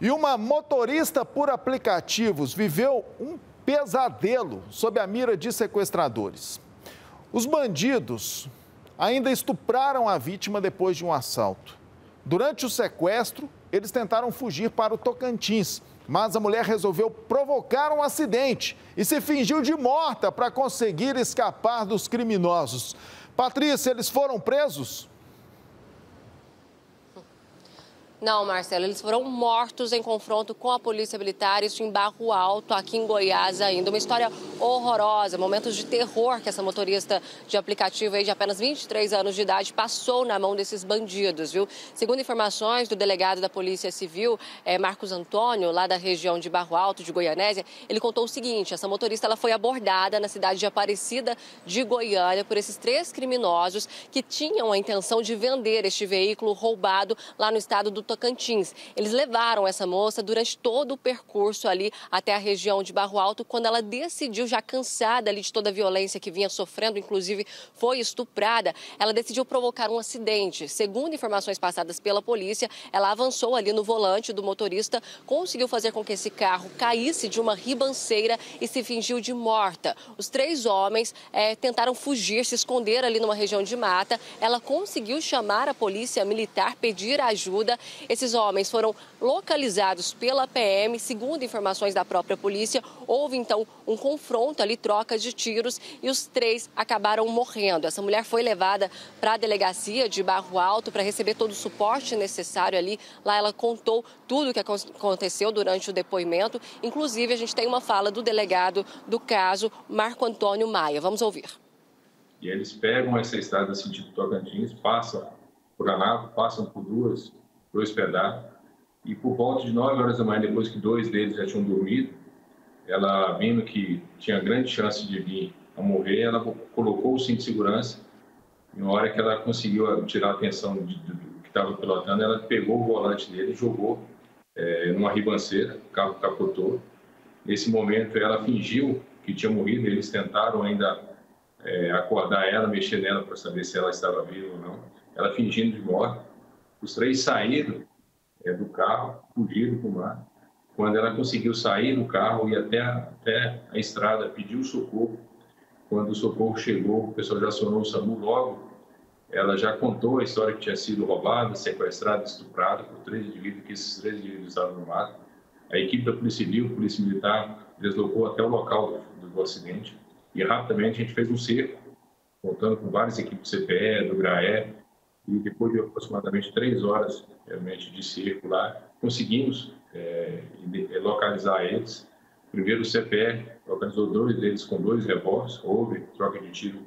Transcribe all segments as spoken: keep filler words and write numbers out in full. E uma motorista por aplicativos viveu um pesadelo sob a mira de sequestradores. Os bandidos ainda estupraram a vítima depois de um assalto. Durante o sequestro, eles tentaram fugir para o Tocantins, mas a mulher resolveu provocar um acidente e se fingiu de morta para conseguir escapar dos criminosos. Patrícia, eles foram presos? Não, Marcelo, eles foram mortos em confronto com a polícia militar, isso em Barro Alto, aqui em Goiás ainda. Uma história horrorosa, momentos de terror que essa motorista de aplicativo aí de apenas vinte e três anos de idade passou na mão desses bandidos, viu? Segundo informações do delegado da Polícia Civil, é, Marcos Antônio, lá da região de Barro Alto, de Goianésia, ele contou o seguinte: essa motorista ela foi abordada na cidade de Aparecida de Goiânia por esses três criminosos que tinham a intenção de vender este veículo roubado lá no estado do Tocantins. Eles levaram essa moça durante todo o percurso ali até a região de Barro Alto, quando ela decidiu, já cansada ali de toda a violência que vinha sofrendo, inclusive foi estuprada, ela decidiu provocar um acidente. Segundo informações passadas pela polícia, ela avançou ali no volante do motorista, conseguiu fazer com que esse carro caísse de uma ribanceira e se fingiu de morta. Os três homens é, tentaram fugir, se esconder ali numa região de mata. Ela conseguiu chamar a polícia militar, pedir ajuda. Esses homens foram localizados pela P M, segundo informações da própria polícia. Houve, então, um confronto ali, troca de tiros, e os três acabaram morrendo. Essa mulher foi levada para a delegacia de Barro Alto para receber todo o suporte necessário ali. Lá ela contou tudo o que aconteceu durante o depoimento. Inclusive, a gente tem uma fala do delegado do caso, Marco Antônio Maia. Vamos ouvir. E eles pegam essa estrada sentido Tocantins, passam por Anápolis, passam por duas... para hospedar, e por volta de nove horas da manhã, depois que dois deles já tinham dormido, ela, vendo que tinha grande chance de vir a morrer, ela colocou o cinto de segurança, e na hora que ela conseguiu tirar a atenção do que estava pilotando, ela pegou o volante dele e jogou é, numa ribanceira, o carro capotou. Nesse momento, ela fingiu que tinha morrido, eles tentaram ainda é, acordar ela, mexer nela para saber se ela estava viva ou não, ela fingindo de morte. Os três saíram é, do carro, fugiram para o mar. Quando ela conseguiu sair do carro e até a, até a estrada, pediu socorro. Quando o socorro chegou, o pessoal já acionou o SAMU logo. Ela já contou a história que tinha sido roubada, sequestrada, estuprada por três indivíduos, que esses três indivíduos estavam no mato. A equipe da Polícia Civil, Polícia Militar, deslocou até o local do, do acidente. E rapidamente a gente fez um cerco, contando com várias equipes do C P E, do Graé. E depois de aproximadamente três horas realmente de circular, conseguimos é, localizar eles. Primeiro o C P R localizou dois deles com dois revólveres, houve troca de tiro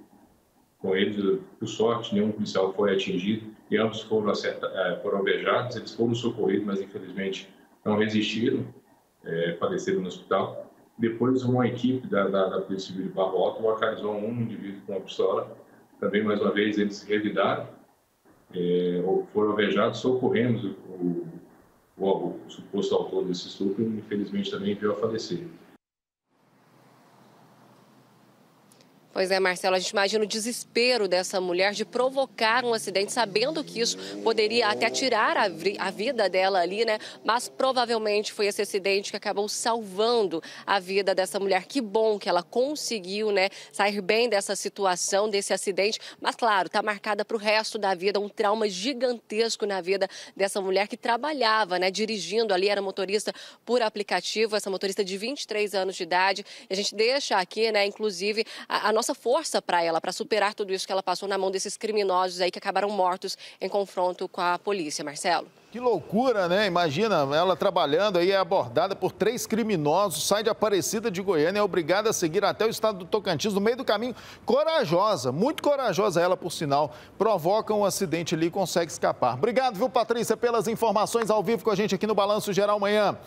com eles. Por sorte, nenhum policial foi atingido e ambos foram, acerta, foram alvejados. Eles foram socorridos, mas infelizmente não resistiram, é, faleceram no hospital. Depois uma equipe da, da, da Polícia Civil de Barro Alto localizou um indivíduo com uma pistola. Também, mais uma vez, eles revidaram. É, foram alvejados, socorremos o, o, o, o suposto autor desse estupro, infelizmente também veio a falecer. Pois é, Marcelo, a gente imagina o desespero dessa mulher de provocar um acidente, sabendo que isso poderia até tirar a, a vida dela ali, né? Mas provavelmente foi esse acidente que acabou salvando a vida dessa mulher. Que bom que ela conseguiu, né, sair bem dessa situação, desse acidente. Mas, claro, tá marcada para o resto da vida, um trauma gigantesco na vida dessa mulher que trabalhava, né, dirigindo ali, era motorista por aplicativo, essa motorista de vinte e três anos de idade. A gente deixa aqui, né, inclusive, a, a nossa Nossa força para ela, para superar tudo isso que ela passou na mão desses criminosos aí que acabaram mortos em confronto com a polícia, Marcelo. Que loucura, né? Imagina, ela trabalhando aí, é abordada por três criminosos, sai de Aparecida de Goiânia, é obrigada a seguir até o estado do Tocantins, no meio do caminho. Corajosa, muito corajosa ela, por sinal, provoca um acidente ali e consegue escapar. Obrigado, viu, Patrícia, pelas informações ao vivo com a gente aqui no Balanço Geral Manhã.